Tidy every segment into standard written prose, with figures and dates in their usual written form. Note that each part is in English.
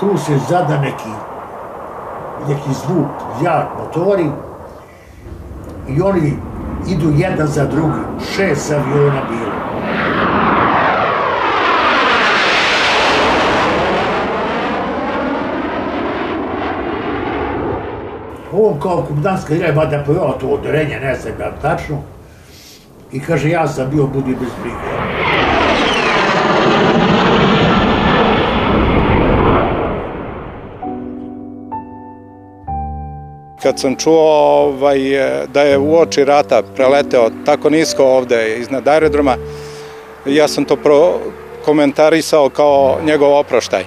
tu se zada neki zvuk, jak motori i oni idu jedan za drugim, 6 aviona bilo. On kao komandanska direva da pojava to odrenje, ne znam ja tačno, i kaže ja sam bio budi bez brige. Kad sam čuo da je u oči rata preleteo tako nisko ovde iznad aerodroma, ja sam to komentarisao kao njegov oproštaj.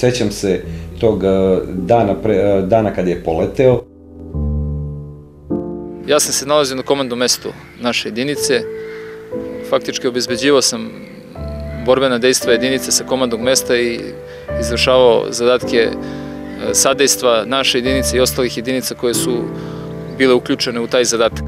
Sećam se tog dana kad je poleteo. Ja sam se nalazio na komandnom mestu naše jedinice. Faktički obezbeđivao sam borbena dejstva jedinice sa komandnog mesta i izvršavao zadatke sadejstva naše jedinice i ostalih jedinica koje su bile uključene u taj zadatak.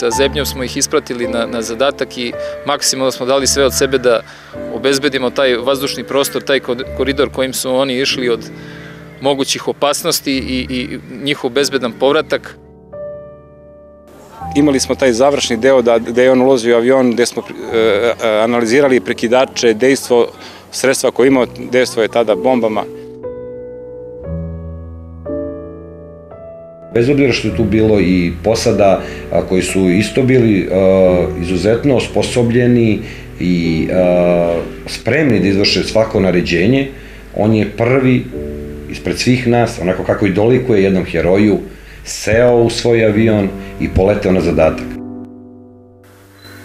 Sa zebnjom smo ih ispratili na zadatak i maksimalno smo dali sve od sebe da obezbedimo taj vazdušni prostor, taj koridor kojim su oni išli od mogućih opasnosti i njihov bezbedan povratak. Imali smo taj završni deo da je on ulazio u avion gde smo analizirali prekidače, dejstvo, sredstva koje imao, dejstvo je tada bombama. Bez obzira što je tu bilo i posada koji su isto bili izuzetno osposobljeni i spremni da izvrše svako naređenje, on je prvi ispred svih nas, onako kako i dolikuje jednom heroju, seo u svoj avion i poleteo na zadatak.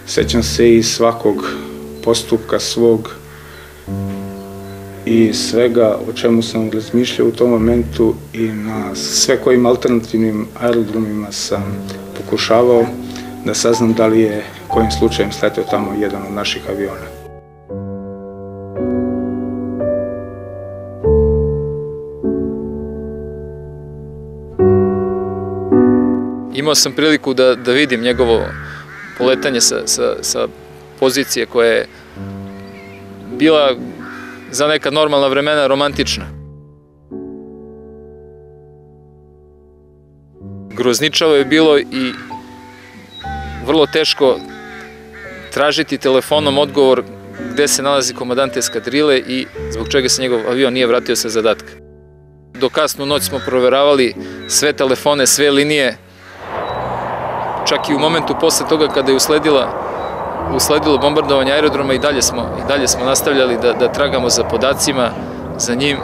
Sećam se i svakog postupka svog i svega o čemu sam razmišljao u tom momentu i na sve kojim alternativnim aerodromima sam pokušavao da saznam da li je kojim slučajem sletio tamo jedan od naših aviona. Imao sam priliku da vidim njegovo poletanje sa pozicije koja je bila za neka normalna vremena romantična. Grozničavo je bilo i vrlo teško tražiti telefonom odgovor gde se nalazi komandant eskadrile i zbog čega se njegov avion nije vratio sa zadatka. Do kasnu noć smo proveravali sve telefone, sve linije, čak i u momentu posle toga kada je usledilo bombardovanje aerodroma i dalje smo nastavljali da tragamo za podacima, za njim.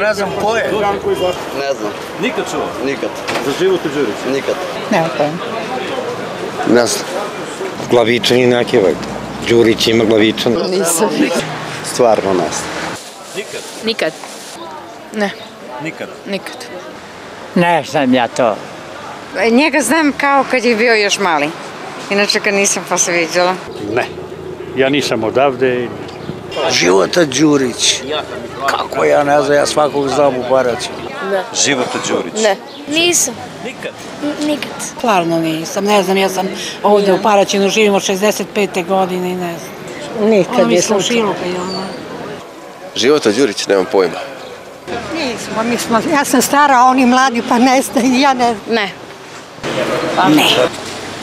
Ne znam ko je. Ne znam. Nikad čuo? Nikad. Za Životu Đurića? Nikad. Ne znam. Ne znam. Glavičani neki vajte. Đurić ima glavičani. Nisam. Stvarno ne znam. Nikad? Nikad. Ne. Nikad? Nikad. Ne znam ja to. Njega znam kao kad je bio još mali. Inače kad nisam pa se vidjela. Ne. Ja nisam odavde i... Života Đurić. Kako ja ne znam, ja svakog znam u Paraćinu. Ne. Života Đurić? Ne. Nisam. Nikad? Nikad. Stvarno nisam, ne znam, ja sam ovdje u Paraćinu živim od 65. godine i ne znam. Nikad. Ono mi slušilo pa i ono. Života Đurić, nemam pojma. Nismo, ja sam stara, a oni mladi pa ne znam, ja ne znam. Ne. Ne.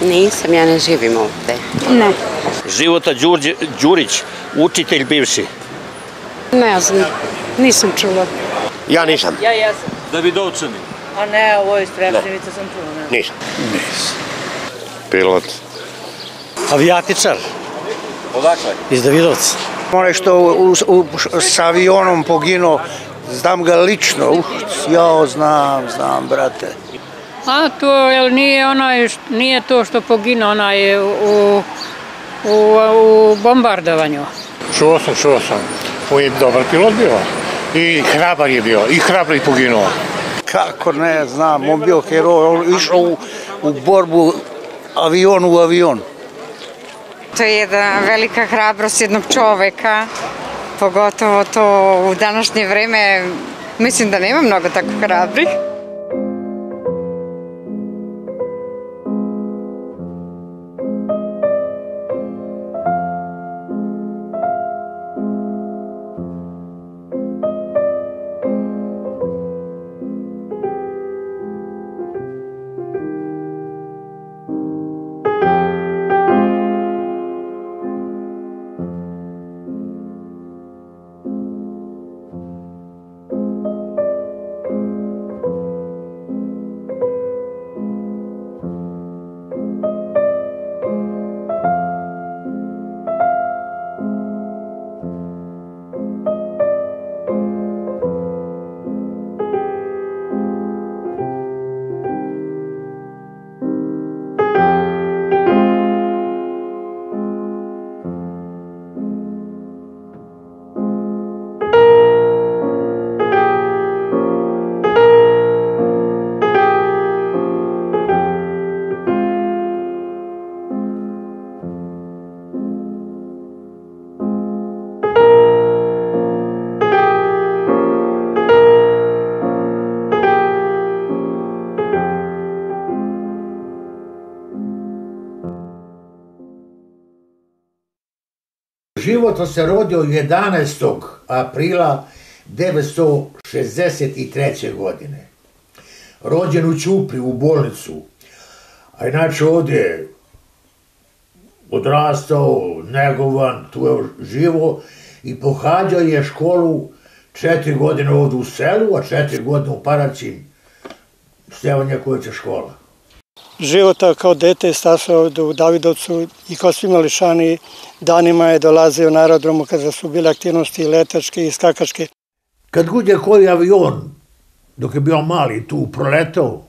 Nisam, ja ne živim ovdje. Ne. Života Đurić, učitelj bivši. Ne znam, nisam čula. Ja nisam. Ja jesam. Davidovčani. A ne, ovo je Strepčevica, sam čula. Nisam. Nisam. Pilot. Avijatičar. Odakle? Iz Davidovca. Onaj što s avionom poginuo, znam ga lično. Ja znam, brate. A to, jel nije to što poginuo onaj u bombardovanju? Čuo sam. On je dobar pilot bio. I hrabar je bio. I hrabar je poginuo. Kako ne znam, on bio heroj. On išao u borbu avion u avion. To je jedna velika hrabrost jednog čoveka. Pogotovo to u današnje vreme. Mislim da nema mnogo tako hrabrih. Života se rodio 11. aprila 1963. godine. Rođen u Ćupriji, u bolnicu. A inače ovdje je odrastao, negovan, tu je živo i pohađao je školu 4 godine ovdje u selu, a 4 godine u Paraćin, Stevanja Kojića škola. Života kao dete je stasao u Davidovcu i kao svima lišani danima je dolazio na aerodromu kada su bile aktivnosti letačke i skakačke. Kad god je koji avion, dok je bio mali tu proletao,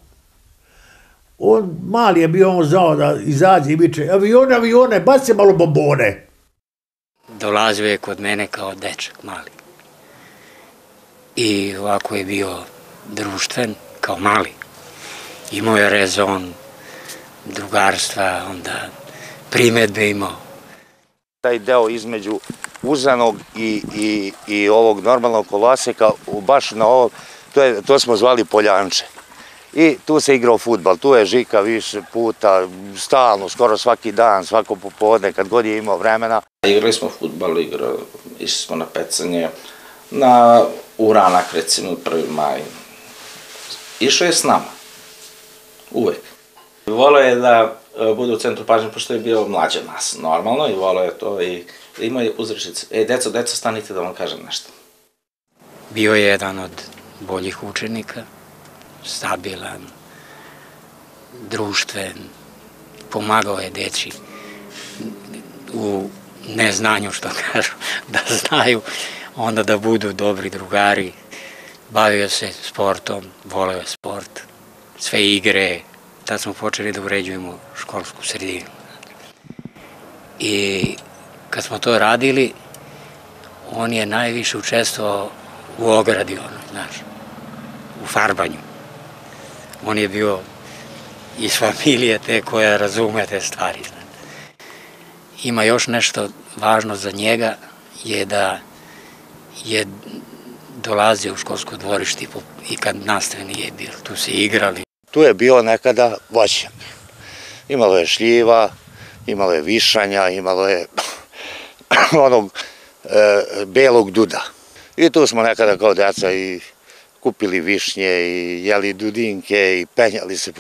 on mali je bio, on znao da izađe i biće avione, baci malo bombone. Dolazio je kod mene kao dečak mali i ovako je bio društven kao mali. Imao je rezon, drugarstva, onda primetbe imao. Taj deo između uzanog i ovog normalnog koloseka, baš na ovom, to smo zvali poljanče. I tu se igrao fudbal, tu je Žika više puta, stalno, skoro svaki dan, svako popodne, kad god je imao vremena. Igrali smo fudbal, išli smo na pecanje, na uranak recimo 1. maj. Išao je s nama. Uvek. Volao je da bude u centru pažnje, pošto je bio mlađe od nas, normalno, i volao je to i imao je uzrečicu. Deco, stanite da vam kažem nešto. Bio je jedan od boljih učenika, stabilan, društven, pomagao je deci u neznanju, što kažu, da znaju, onda da budu dobri drugari. Bavio se sportom, volao je sport. Sve igre, tad smo počeli da uređujemo školsku sredinu. I kad smo to radili, on je najviše učestvovao u ogradi, u farbanju. On je bio iz familije te koja razume te stvari. Ima još nešto važno za njega, je da je dolazio u školsko dvorište i kad nastave nije bilo, tu se igrali. Tu je bilo nekada voćnjak. Imalo je šljiva, imalo je višanja, imalo je onog belog duda. I tu smo nekada kao djeca i kupili višnje i jeli dudinke i penjali se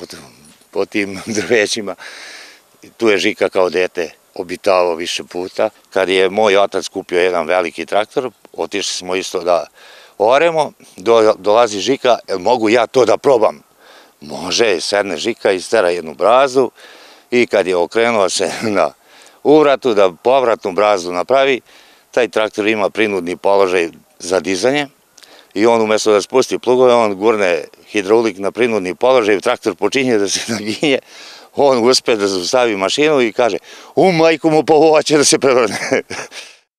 po tim drvećima. Tu je Žika kao dete obitavao više puta. Kad je moj otac kupio jedan veliki traktor, otišli smo isto da oremo, dolazi Žika, jel mogu ja to da probam? Može, sedne Žika, istera jednu brazdu i kad je okrenuo se na uvratu, da povratnu brazdu napravi, taj traktor ima prinudni položaj za dizanje i on umjesto da spusti plugove, on gurne hidraulik na prinudni položaj, traktor počinje da se naginje, on uspe da zaustavi mašinu i kaže, majku mu, pa ovo će da se prevrne.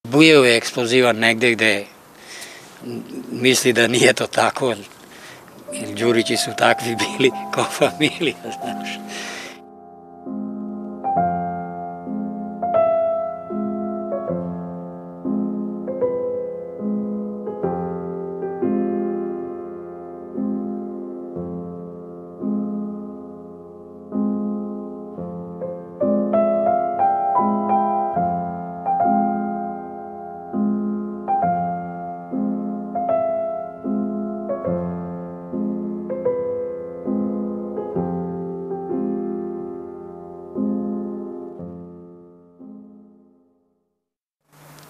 Bujeo je eksplozivan negde gde misli da nije to tako. Đurići su takvi bili kao familija, znaš.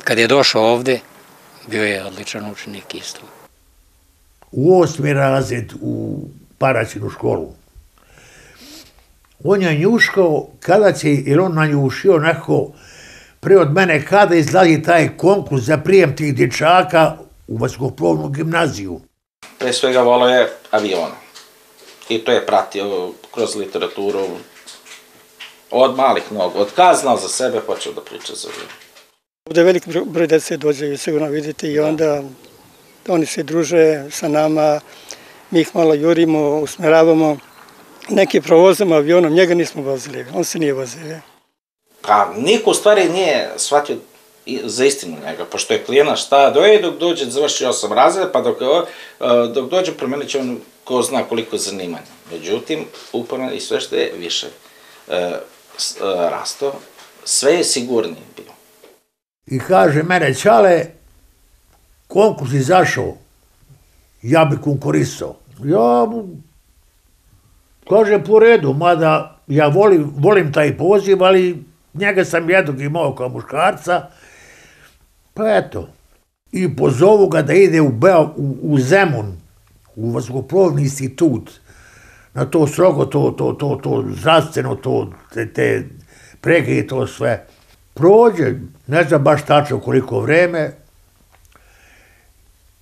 Kad je došao ovde, bio je odličan učenik isto. U 8. razred u Paraćinu školu. On je njuškao kada će, jer on nanjušio onako pre od mene kada izlazi taj konkurs za prijem tih dječaka u Skoplje gimnaziju. Pre svega volao je aviona. I to je pratio kroz literaturu od malih nogu. Od kada znao za sebe, počeo da priča za aviona. Ovdje veliki broj djece dođe, sigurno vidite, i onda oni se druže sa nama, mi ih malo jurimo, usmeravamo, neki provozamo avionom, njega nismo vozili, on se nije vozio. Pa niko u stvari nije shvatio za istinu njega, pošto je klijena šta, dok dođe, završi 8 razreda, pa dok dođe promenit će on ko zna koliko zanimanja. Međutim, uporno i sve što je više rasto, sve je sigurnije bio. I kaže, mene Ćale, konkurs izašao, ja bi konkurisao. Ja mu kaže po redu, mada ja volim taj poziv, ali njega sam jednog imao kao muškarca, pa eto. I pozovu ga da ide u Zemun, u vazduhoplovni institut, na to strogo, to zdravstveno, te prege i to sve. Prođe, ne znam baš tačno koliko vreme,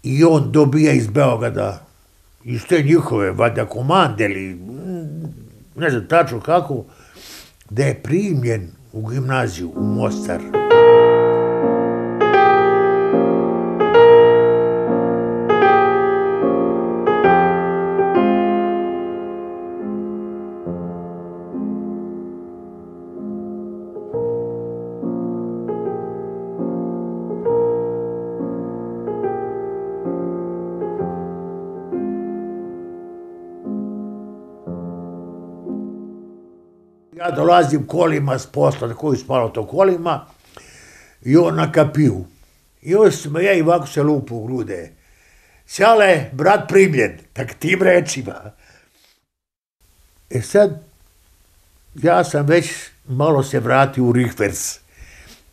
i on dobija iz Beograda, iz te njihove, valjda komande ili ne znam tačno kako, da je primljen u gimnaziju, u Mostar. Ja dolazim kolima s posla, na koju spalo to kolima, i on na kapiju. I on se me je i ovako se lupa u grude. Ćale, brat primljen, tak tim rečima. E sad, ja sam već malo se vratio u rikvers.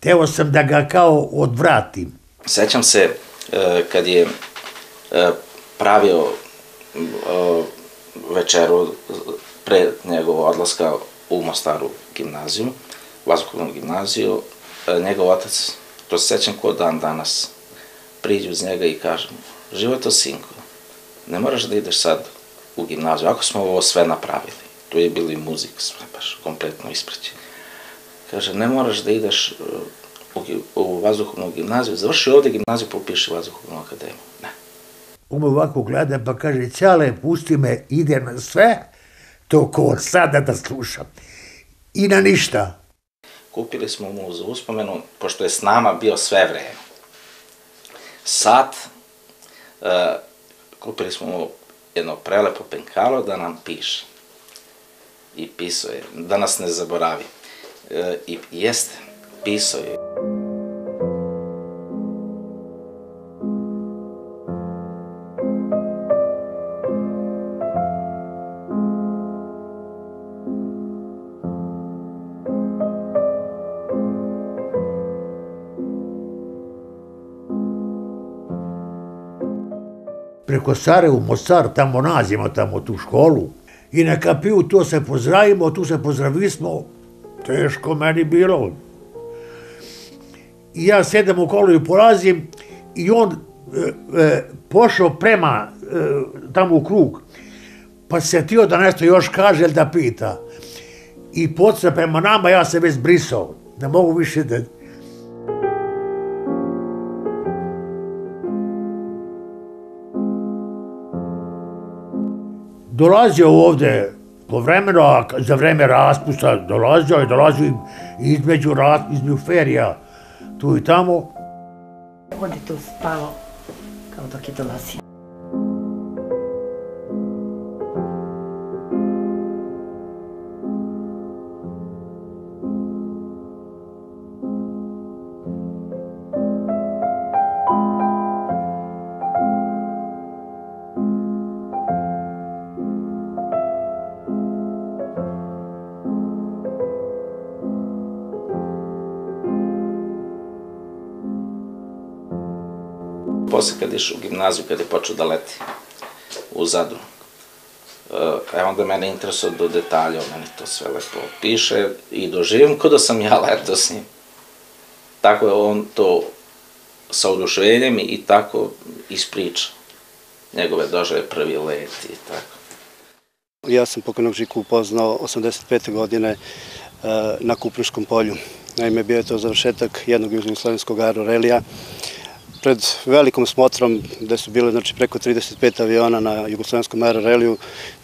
Teo sam da ga kao odvratim. Sećam se kad je pravio večeru pre njegova odlaska u Mostaru gimnaziju, vazduhoplovnu gimnaziju, njegov otac, to se sećam ko dan danas, priđu uz njega i kažem, Životo sinko, ne moraš da ideš sad u gimnaziju, ako smo ovo sve napravili, tu je bilo i muzika, sve baš kompletno ispraćeno. Kaže, ne moraš da ideš u vazduhoplovnu gimnaziju, završi ovdje gimnaziju, popiši vazduhoplovnu akademiju. Ne. On me ovako gleda pa kaže, Ćale, pusti me, ide na sve, to ko sada da slušam. I na ništa. Kupili smo mu za uspomenu, pošto je s nama bio sve vreme. sat, kupili smo mu jedno prelepo penkalo da nam piše. I pisao je, da nas ne zaboravi. I jeste, pisao je. Preko Sare u Mostar, tamo nađemo tamo tu školu i na kapiju to se pozdravimo, tu se pozdravismo, teško meni bilo. I ja sedem u kolu i polazim i on pošao prema tamo u krug, pa se tio da nešto još kaže ili da pita. I počeo prema nama, ja se već brisao, ne mogu više da... Dolazio ovdje po vremenu, a za vreme raspusta dolazio i između ferija, tu i tamo. On je tu spao kao dok je dolazio. Poslije kad išao u gimnaziju, kad je počeo da leti u Zadru, onda mene interesuje do detalja, meni to sve lepo piše i doživim kao da sam ja letao s njim. Tako je on to sa oduševljenjem i tako ispriča njegove doživlje, prvi let i tako. Ja sam pokojnog Žiku upoznao 85. godine na Kupniškom polju. Naime, bio je to završetak jednog južnoslavenskog aerorelija, pred velikom smotrom gde su bile preko 35 aviona na jugoslovenskom aeroreliju,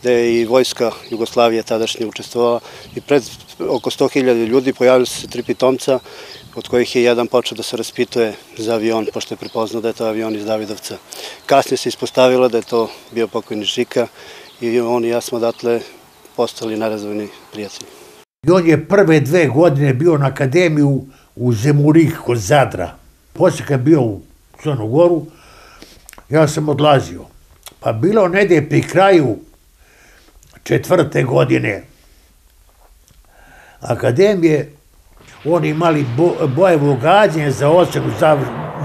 gde je i vojska Jugoslavije tadašnje učestvovala i pred oko 100.000 ljudi pojavili su se tri pitomca, od kojih je jedan počeo da se raspituje za avion, pošto je prepoznao da je to avion iz Davidovca. Kasnije se ispostavilo da je to bio pokojni Žika i on i ja smo odatle postali nerazvojni prijatelji. I on je prve dve godine bio na akademiju u Zemurih kod Zadra. Poslije kad je bio u Crnu Goru, ja sam odlazio. Pa bilo negdje pri kraju četvrte godine akademije, oni imali bojevo gađenje za ocenu,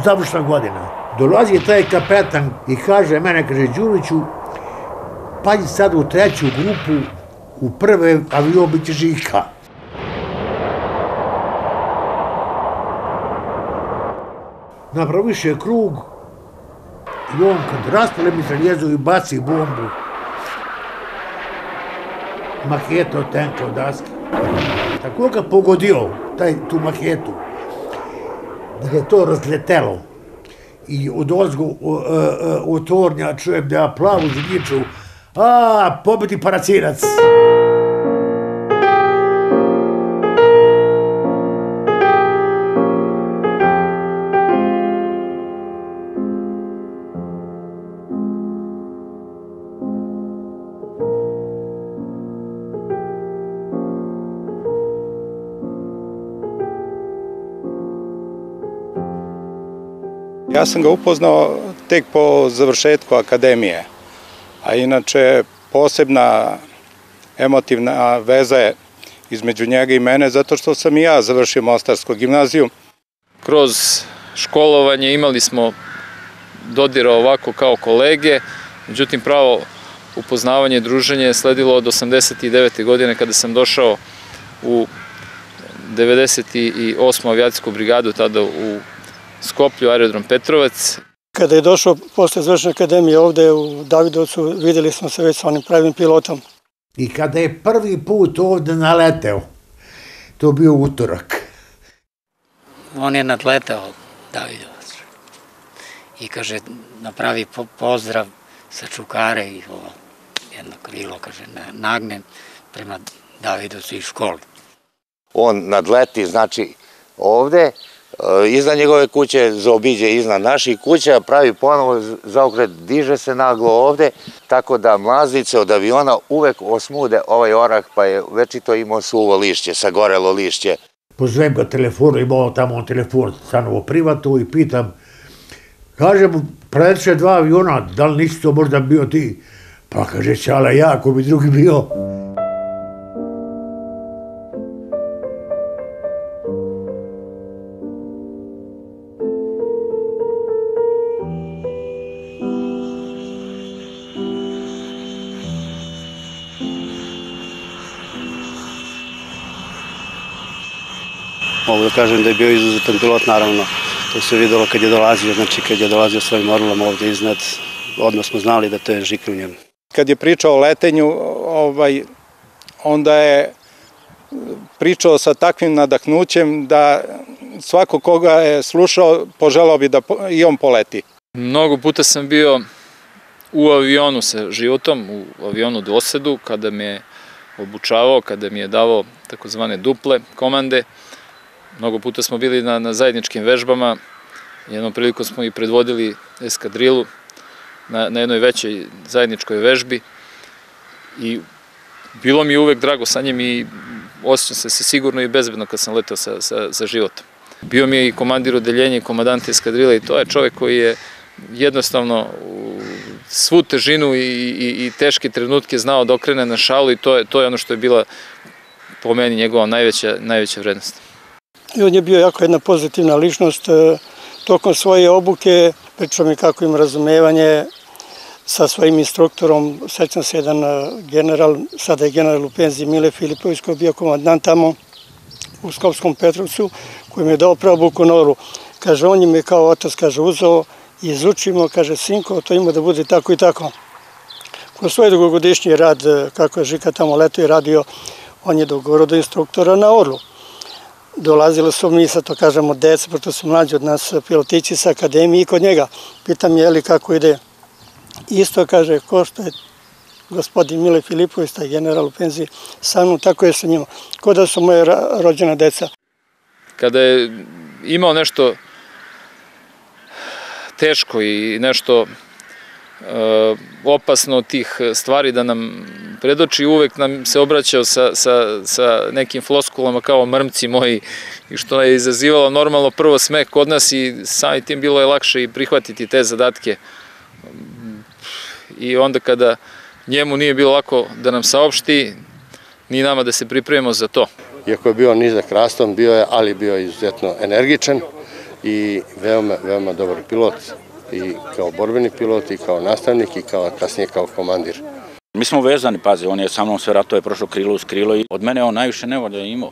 završna godina. Dolazi taj kapetan i kaže mene, kaže Đuriću, pađi sad u treću grupu, u prve avion biće Žika. Napraviš je krug i on kad raspale mitraljezu i baci bombu. Maketo tenka od daske. Tako je ga pogodio, tu maketu, da je to razletelo. I od ozgo otornja čujem da ja plavu zviču, a pobiti Paraćinac. Ja sam ga upoznao tek po završetku akademije, a inače posebna emotivna veza je između njega i mene, zato što sam i ja završio Mostarsku gimnaziju. Kroz školovanje imali smo dodira ovako kao kolege, međutim pravo upoznavanje i druženje je sledilo od 89. godine kada sam došao u 98. avijacijsku brigadu, tada u Skoplju Aerodrom Petrovec. Kada je došao posle završene akademije ovde u Davidovcu, videli smo se već sa onim pravim pilotom. I kada je prvi put ovde naleteo, to bio utorak. On je nadletao Davidovac i kaže, napravi pozdrav sa čukare i jedno krilo, kaže, nagne prema Davidovcu i školi. On nadleti, znači, ovde, iznad njegove kuće, zaobiđe iznad naših kuća, pravi ponovo zaokret, diže se naglo ovde, tako da mlaznice od aviona uvek osmude ovaj orah, pa je večito imao suvo lišće, sagorelo lišće. Pozovem ga telefonu, imao tamo telefon stanovo privatu i pitam, kažem, preleće dva aviona, da li nisi to možda bio ti? Pa kaže, ćala ja, ako bi drugi bio. Mogu da kažem da je bio izuzetan pilot, naravno. To se vidjelo kad je dolazio, znači kad je dolazio svojim orlom ovdje iznad, odmah smo znali da to je Žika u njemu. Kad je pričao o letenju, onda je pričao sa takvim nadahnućem da svako koga je slušao poželao bi da i on poleti. Mnogo puta sam bio u avionu sa Životom, u avionu dosedu, kada me je obučavao, kada mi je davao takozvane duple komande. Mnogo puta smo bili na zajedničkim vežbama, jednom prilikom smo i predvodili eskadrilu na jednoj većoj zajedničkoj vežbi i bilo mi je uvek drago sa njim i osjećam se sigurno i bezbedno kad sam letao sa Životom. Bio mi je i komandir odeljenja i komandant eskadrile i to je čovjek koji je jednostavno svu težinu i teške trenutke znao da okrene na šalu i to je ono što je bila po meni njegova najveća vrednost. I on je bio jako jedna pozitivna ličnost, tokom svoje obuke, pričao mi kako ima razumevanje sa svojim instruktorom, sećam se jedan general, sada je general u penziji Mile Filipovski, koji je bio komandant tamo u Skopskom Petrovcu, koji mi je dao preobuku noru. Kaže, on im je kao otac, kaže, uzeo i izučimo, kaže, sinko, to ima da bude tako i tako. Kroz svoj dugogodišnji rad, kako je Žika tamo leto i radio, on je dogovorio do instruktora na orlu. Dolazili su mi, sad to kažemo, dece, pošto su mlađi od nas, pilotići sa akademije i kod njega. Pitam je li kako ide. Isto kaže, ko što je gospodin Mile Filipović, taj general u penziji, sa mnom, tako je sa njima. Ko da su moje rođena deca. Kada je imao nešto teško i nešto opasno od tih stvari da nam predoči, uvek nam se obraćao sa nekim floskulama kao mrmci moji i što je izazivalo normalno prvo smeh kod nas i samim tim bilo je lakše i prihvatiti te zadatke i onda kada njemu nije bilo lako da nam saopšti ni nama da se pripremimo za to. Iako je bio nizak rastom, ali bio je izuzetno energičan i veoma dobar pilot. I kao borbeni pilot, i kao nastavnik, i kasnije kao komandir. Mi smo vezani, pazi, on je sa mnom sve ratove prošao krilo uz krilo i od mene on najviše nevolje imao.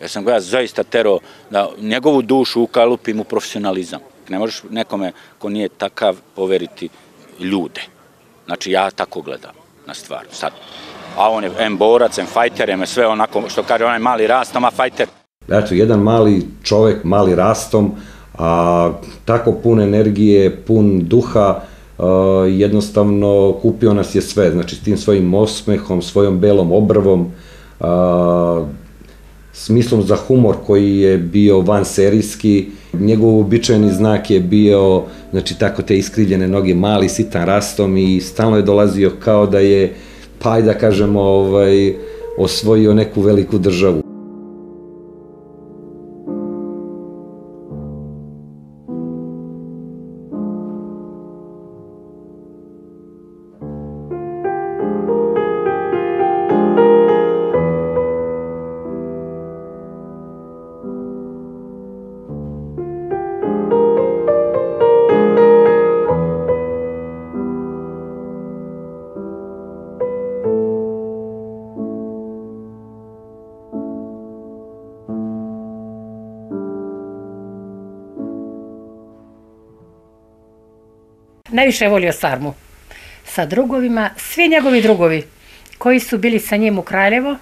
Jer sam ga ja zaista terao da njegovu dušu ukalupim u profesionalizam. Ne možeš nekome ko nije takav poveriti ljude. Znači ja tako gledam na stvar sad. A on je borac, fajter, sve onako što kaže onaj mali rastom, a fajter. Eto, jedan mali čovjek, mali rastom, a tako pun energije, pun duha, jednostavno kupio nas je sve, znači s tim svojim osmehom, svojom belom obrvom, smislom za humor koji je bio vanserijski, njegov uobičajeni znak je bio, znači tako te iskrivljene noge, mali, sitan rastom i stalno je dolazio kao da je, pa i da kažemo, osvojio neku veliku državu. Najviše je volio sarmu sa drugovima, svi njegovi drugovi koji su bili sa njim u Kraljevo,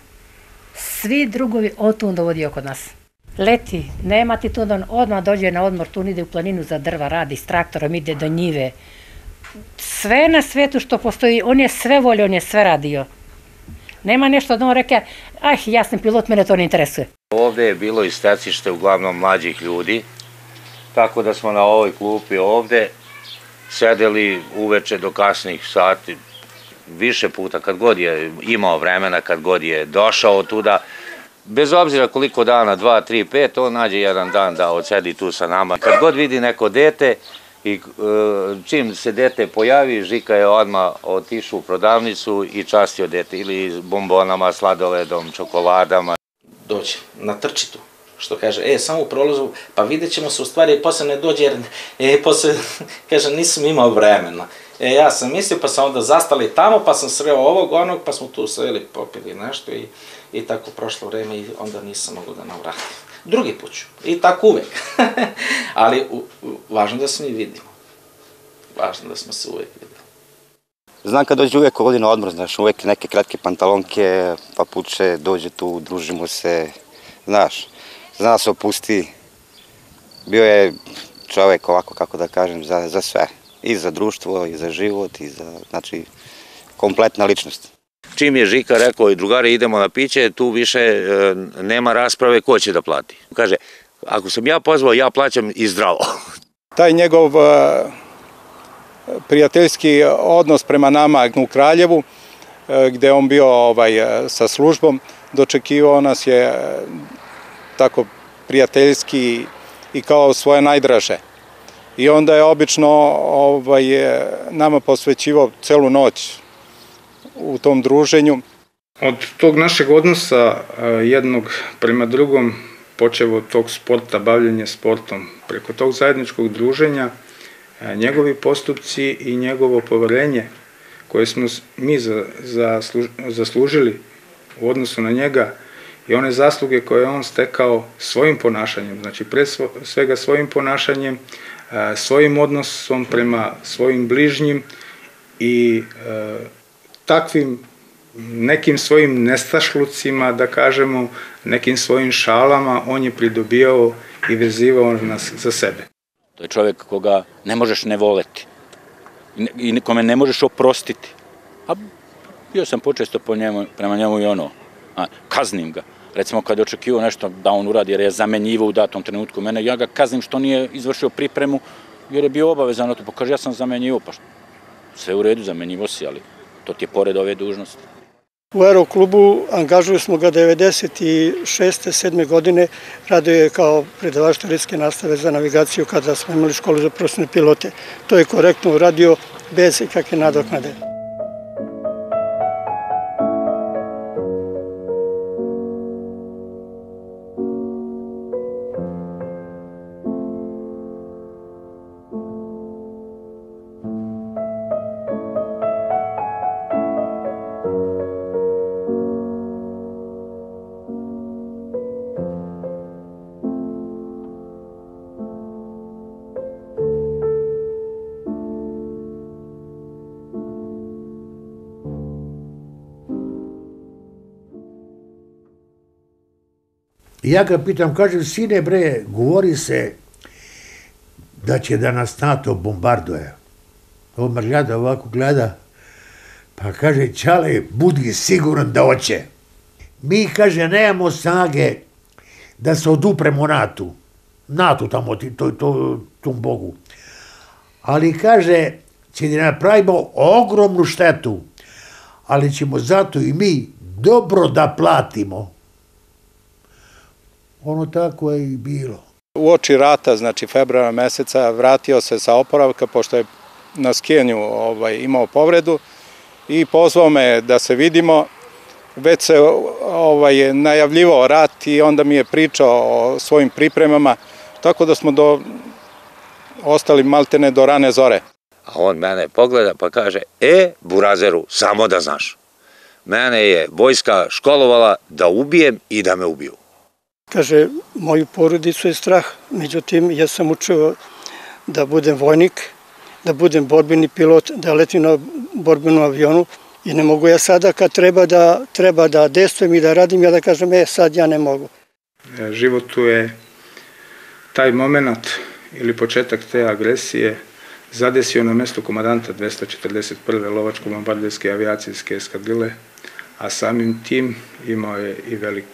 svi drugovi otun dovodio kod nas. Leti, nema ti tu, on odmah dođe na odmor, tu ide u planinu za drva, radi s traktorom, ide do njive. Sve na svetu što postoji, on je sve volio, on je sve radio. Nema nešto da on reka, ah, ja sam pilot, mene to ne interesuje. Ovdje je bilo i stacište uglavnom mlađih ljudi, tako da smo na ovoj klupi ovdje sedeli uveče do kasnih sati, više puta, kad god je imao vremena, kad god je došao tuda. Bez obzira koliko dana, 2, 3, 5, on nađe jedan dan da odsedi tu sa nama. Kad god vidi neko dete i čim se dete pojavi, Žika je odmah otišao u prodavnicu i častio dete ili bombonama, sladoledom, čokoladama. Dođe, natrči tu, što kaže, samo u prolazu, pa vidjet ćemo se u stvari, posle ne dođe, jer posle, kaže, nisam imao vremena. Ja sam mislio, pa sam onda zastali tamo, pa sam sreo ovog, onog, pa smo tu sreli, popili nešto i tako prošlo vreme i onda nisam mogu da navratim. Drugi put ću, i tako uvek. Ali važno da se mi vidimo. Važno da smo se uvek videli. Znam kad dođe uvek ovdje na odmor, znaš, uvek neke kratke pantalonke, papuče, dođe tu, družimo se, znaš, zna se opusti. Bio je čovek ovako, kako da kažem, za sve. I za društvo, i za život, i za, znači, kompletna ličnost. Čim je Žika rekao i drugari idemo na piće, tu više nema rasprave ko će da plati. Kaže, ako sam ja pozvao, ja plaćam i zdravo. Taj njegov prijateljski odnos prema nama u Kraljevu, gde je on bio sa službom, dočekivao nas je tako prijateljski i kao svoje najdraže. I onda je obično nama posvećivao celu noć u tom druženju. Od tog našeg odnosa jednog prema drugom, počevo od tog sporta, bavljenje sportom, preko tog zajedničkog druženja, njegovi postupci i njegovo poverenje koje smo mi zaslužili u odnosu na njega i one zasluge koje je on stekao svojim ponašanjem, znači pre svega svojim ponašanjem, svojim odnosom prema svojim bližnjim i takvim nekim svojim nestašlucima, da kažemo, nekim svojim šalama, on je pridobijao i vezivao nas za sebe. To je čovjek koga ne možeš ne voleti i nikome ne možeš oprostiti. A bio sam počesto prema njemu i ono, kaznim ga. Recimo kad je očekivao nešto da on uradi jer je zamenjivao u datom trenutku mene, ja ga kaznim što nije izvršio pripremu jer je bio obavezan na to. Pa kaže, ja sam zamenjivao, pa sve u redu, zamenjivo si, ali to ti je pored ove dužnosti. U aeroklubu angažuju smo ga 1996. godine, radio je kao predavač teoretske nastave za navigaciju kada smo imali školu za profesionalne pilote. To je korektno uradio bez ikakve nadoknade. I ja ga pitam, kažem, sine bre, govori se da će da nas NATO bombarduje. On me gleda, ovako gleda, pa kaže, Čale, budi siguran da hoće. Mi, kaže, nemamo snage da se odupremo NATO tamo, tom bogu. Ali, kaže, će da napravimo ogromnu štetu, ali ćemo zato i mi dobro da platimo. Ono tako je i bilo. U oči rata, znači februara meseca, vratio se sa oporavka, pošto je na skijanju imao povredu i pozvao me da se vidimo. Već se najavljivao rat i onda mi je pričao o svojim pripremama, tako da smo ostali maltene do rane zore. A on mene pogleda pa kaže, Burazeru, samo da znaš, mene je vojska školovala da ubijem i da me ubiju. Kaže, moju porodicu je strah, međutim, ja sam učio da budem vojnik, da budem borbeni pilot, da letim na borbenom avionu i ne mogu ja sada kad treba da destujem i da radim, ja da kažem, sad ja ne mogu. Život tu je taj moment ili početak te agresije zadesio na mestu komandanta 241. lovačko-bombarderske avijacijske eskadrile, a samim tim imao je i velik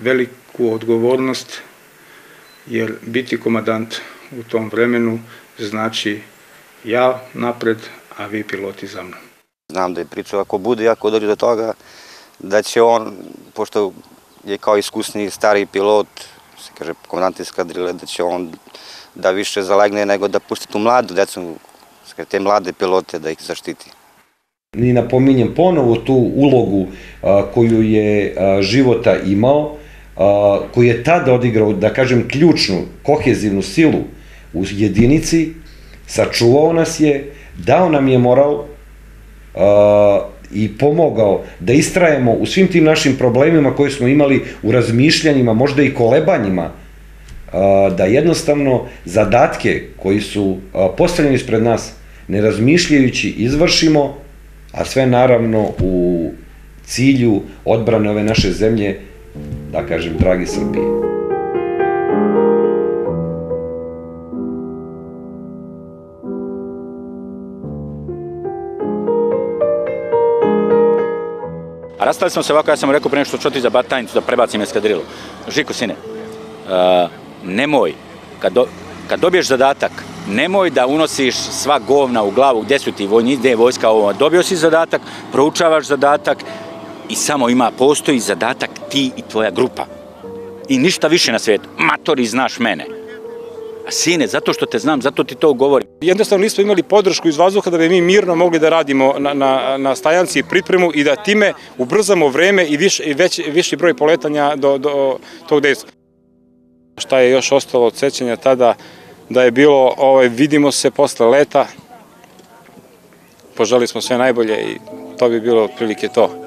veliku odgovornost, jer biti komandant u tom vremenu znači ja napred, a vi piloti za mnom. Znam da je pričao, ako dođe do toga, da će on, pošto je kao iskusni stari pilot, se kaže komandant eskadrile, da će on da više zalegne nego da pusti tu mladu decu, te mlade pilote da ih zaštiti. I napominjem ponovo tu ulogu koju je Života imao, koji je tada odigrao, da kažem, ključnu, kohezivnu silu u jedinici, sačuvao nas je, dao nam je moral i pomogao da istrajemo u svim tim našim problemima koje smo imali u razmišljanjima, možda i kolebanjima, da jednostavno zadatke koji su postavljeni ispred nas, ne razmišljajući, izvršimo, a sve naravno u cilju odbrane ove naše zemlje, da kažem, dragi Srbije. A rastali smo se ovako, ja sam rekao pre nešto ću ti za Batajnicu da prebacim eskadrilu. Žiko, sine, nemoj, kad dobiješ zadatak, nemoj da unosiš sva govna u glavu gdje su ti vojnici, gdje je vojska ovo. Dobio si zadatak, proučavaš zadatak i samo postoji zadatak ti i tvoja grupa. I ništa više na svijetu. Matori, znaš mene. A sine, zato što te znam, zato ti to govorim. Jednostavno nismo imali podršku iz vazduha da bi mi mirno mogli da radimo na stajanci i pripremu i da time ubrzamo vreme i viši broj poletanja do tog dejstva. Šta je još ostalo od sećanja tada, da je bilo, vidimo se posle leta, poželili smo sve najbolje i to bi bilo otprilike to.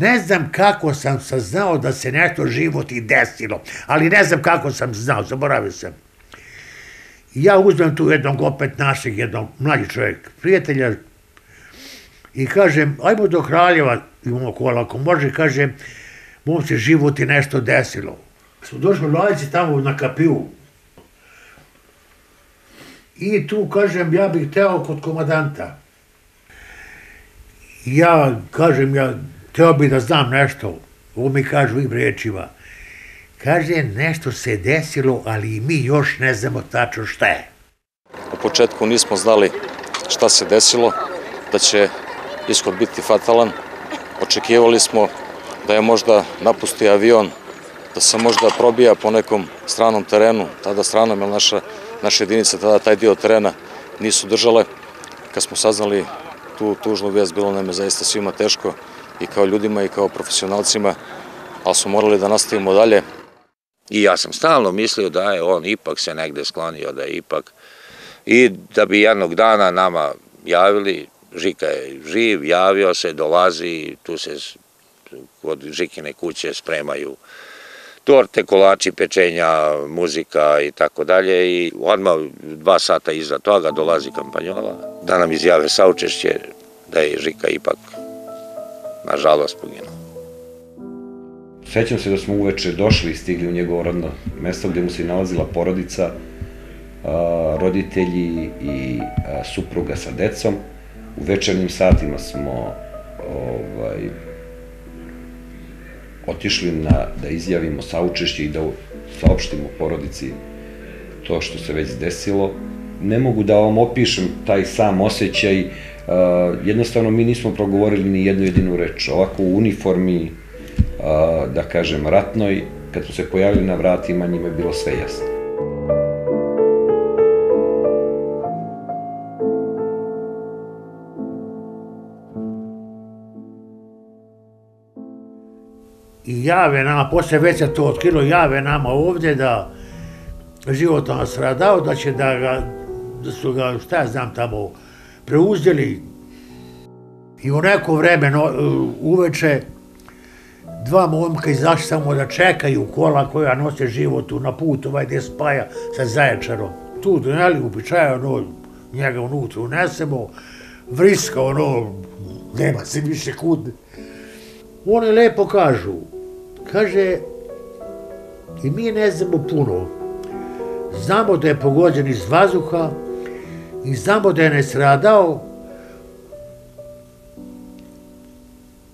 Ne znam kako sam saznao da se nešto život i desilo, ali ne znam kako sam znao, zaboravio sam. Ja uzmem tu jednog opet naših, jednog mlađi čovjek, prijatelja, i kažem, ajmo do Kraljeva, imamo kola, ako može, kažem, mom se život i nešto desilo. Smo došli u Lajici tamo na kapiju. I tu, kažem, ja bih teo kod komandanta. Ja, kažem, htio bi da znam nešto, ovo mi kažu ovim riječima. Kaže, nešto se desilo, ali i mi još ne znamo tačno šta je. U početku nismo znali šta se desilo, da će ishod biti fatalan. Očekivali smo da je možda napusti avion, da se možda probija po nekom stranom terenu, tada stranom, jer naše jedinice, tada taj dio terena nisu držale. Kad smo saznali tu tužnu vijest, bilo nam je zaista svima teško, i kao ljudima i kao profesionalcima, ali smo morali da nastavimo dalje. I ja sam stalno mislio da je on ipak se negde sklonio, da je ipak, i da bi jednog dana nama javili, Žika je živ, javio se, dolazi, tu se kod Žikine kuće spremaju torte, kolači, pečenja, muzika i tako dalje, i odmah 2 sata iza toga dolazi kampanjola, da nam izjave saučešće da je Žika ipak, nažalost, poginuo. Sjećam se da smo uveče došli i stigli u njegovo rodno mesto gdje mu se nalazila porodica, roditelji i supruga sa decom. U večernim satima smo otišli da izjavimo saučešće i da saopštimo porodici to što se već desilo. Ne mogu da vam opišem taj sam osjećaj. Jednostavno, mi nismo progovorili ni jednu jedinu reč. Ovako u uniformi, da kažem, ratnoj, kad su se pojavili na vratima, njima je bilo sve jasno. I jave nama, posle već se to otkrilo, jave nama ovdje da Život nas radao, da će da su ga, šta ja znam, tamo preuzeli. I u neko vreme uveče 2 momka izašli samo da čekaju kola koja nose Životu na put, gdje spaja sa Zaječarom. Tu doneli uobičajeno njega unutra unesemo, vriska ono, nema se više kud. Oni lepo kažu, kaže, i mi ne znamo puno, znamo da je pogođen iz vazduha i znamo da je nestradao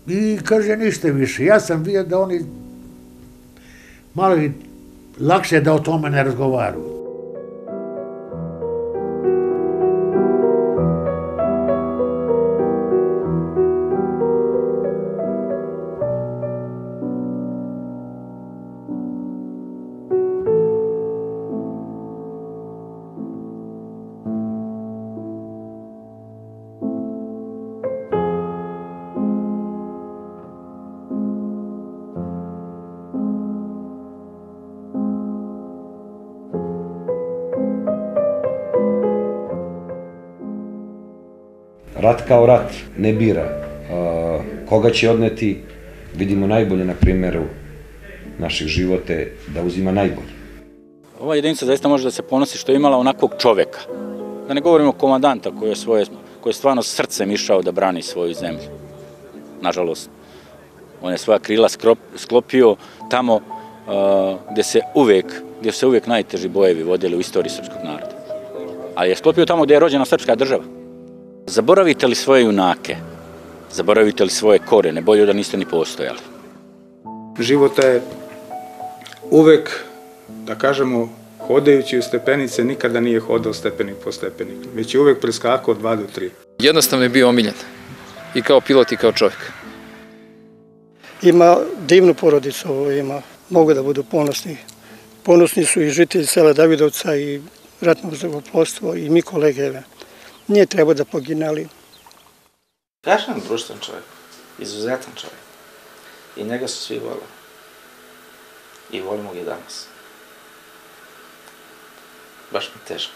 i kaže ništa više. Ja sam vidio da oni malo lakše da o tome ne razgovaruju. Rat kao rat ne bira koga će odneti, vidimo najbolje na primjeru naših života da uzima najbolje. Ova jedinica zaista može da se ponosi što je imala onakvog čoveka. Da ne govorimo o komandanta koji je stvarno srcem išao da brani svoju zemlju. Nažalost, on je svoja krila sklopio tamo gdje se uvijek najteži bojevi vodili u istoriji srpskog naroda. Ali je sklopio tamo gdje je rođena srpska država. Zaboravite li svoje junake, zaboravite li svoje korene, bolje da niste ni postojali. Života je uvek, da kažemo, hodajući u stepenice, nikada nije hodao stepenik po stepenik, već je uvek preskakao 2 do 3. Jednostavno je bio omiljen, i kao pilot i kao čovjek. Ima divnu porodicu, mogu da budu ponosni. Ponosni su i žitelji sela Davidovca i ratno zrakoplovstvo i mi kolege. Nije trebao da pogine, ali... Strašan društven čovjek, izuzetan čovjek. I njega su svi volili. I volimo ga i danas. Baš mi je teško.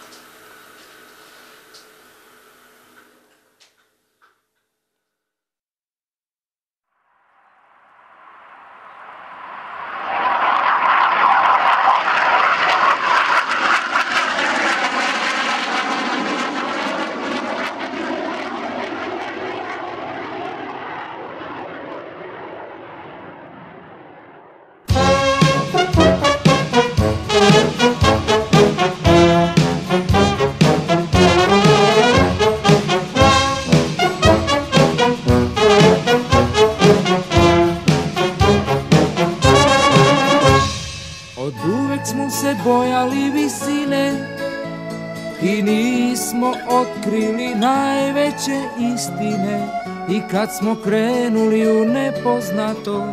Kad smo krenuli u nepoznato,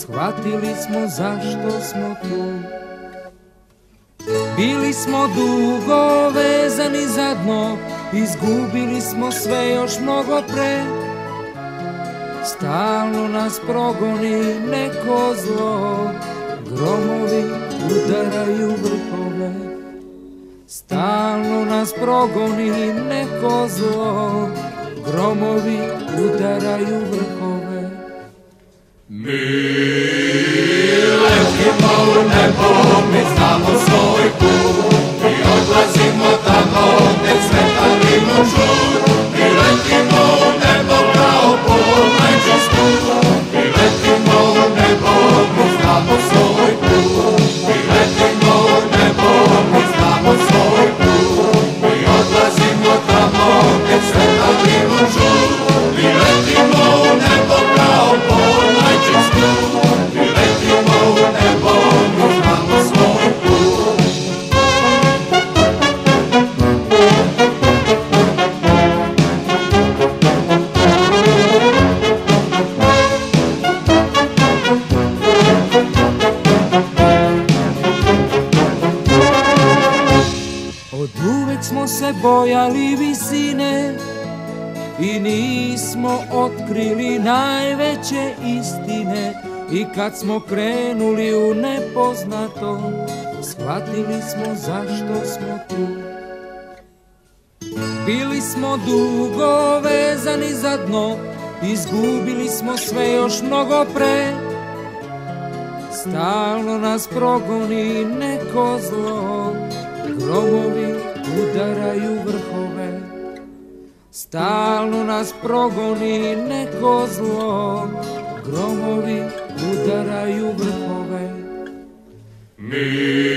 shvatili smo zašto smo tu. Bili smo dugo vezani za dno, izgubili smo sve još mnogo pre. Stalno nas progoni neko zlo, gromovi udaraju vrhove. Stalno nas progoni neko zlo, gromovi udaraju vrhove. Mi letimo u nebo, mi znamo svoj put, mi odlazimo tamo gdje sveta nimo čud. Mi letimo u nebo kao poleđu stud, mi letimo u nebo, mi znamo svoj put, mi letimo u nebo, mi znamo svoj put, mi odlazimo tamo gdje sveta nimo čud. Bojali visine i nismo otkrili najveće istine. I kad smo krenuli u nepoznato, shvatili smo zašto smo tu. Bili smo dugo vezani za dno, izgubili smo sve još mnogo pre. Stalno nas progoni neko zlo, gromovi udaraju vrhove, stalno nas progoni neko zlo. Gromovi udaraju vrhove. Mi